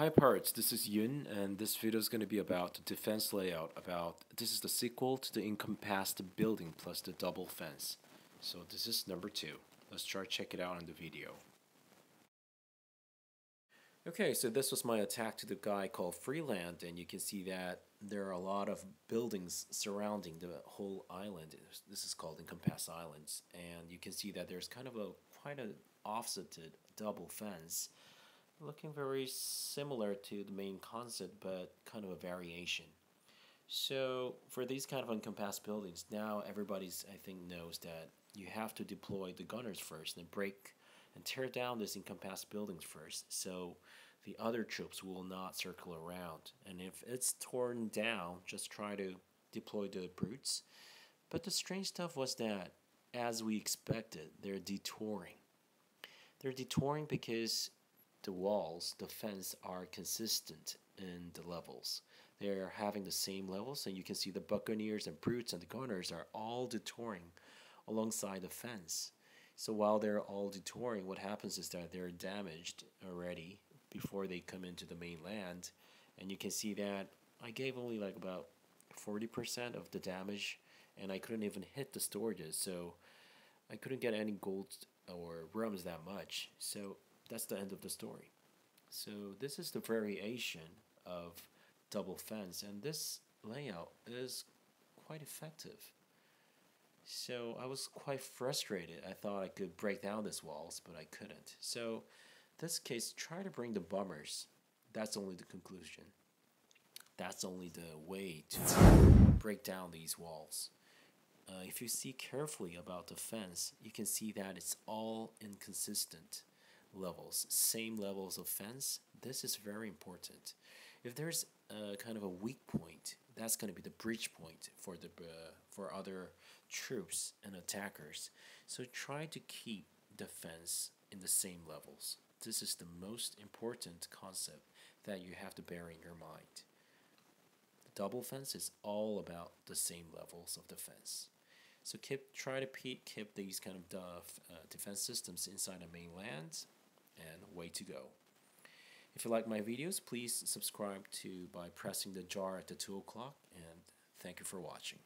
Hi Pirates, this is Yun, and this video is going to be about the defense layout. This is the sequel to the Encompassed Building plus the Double Fence. So this is number 2. Let's try to check it out in the video. Okay, so this was my attack to the guy called Freeland, and you can see that there are a lot of buildings surrounding the whole island. This is called Encompassed Islands, and you can see that there's kind of quite an offsetted double fence, looking very similar to the main concept but kind of a variation. So for these kind of encompassed buildings, now everybody's, I think, knows that you have to deploy the gunners first and break and tear down this encompassed buildings first, so the other troops will not circle around. And if it's torn down, just try to deploy the brutes. But the strange stuff was that, as we expected, they're detouring. They're detouring because the walls, the fence, are consistent in the levels. They are having the same levels, and you can see the buccaneers and brutes and the gunners are all detouring alongside the fence. So while they're all detouring, what happens is that they're damaged already before they come into the mainland. And you can see that I gave only like about 40% of the damage, and I couldn't even hit the storages, so I couldn't get any gold or rums that much. So that's the end of the story. So this is the variation of double fence, and this layout is quite effective. So I was quite frustrated. I thought I could break down these walls, but I couldn't. So in this case, try to bring the bombers. That's only the conclusion. That's only the way to break down these walls. If you see carefully about the fence, you can see that it's all inconsistent levels, same levels of fence. This is very important. If there's a kind of a weak point, that's going to be the breach point for the for other troops and attackers. So try to keep the fence in the same levels. This is the most important concept that you have to bear in your mind. The double fence is all about the same levels of the fence. So try to keep these kind of defense systems inside the mainland. And way to go. If you like my videos, please subscribe by pressing the jar at the 2 o'clock, and thank you for watching.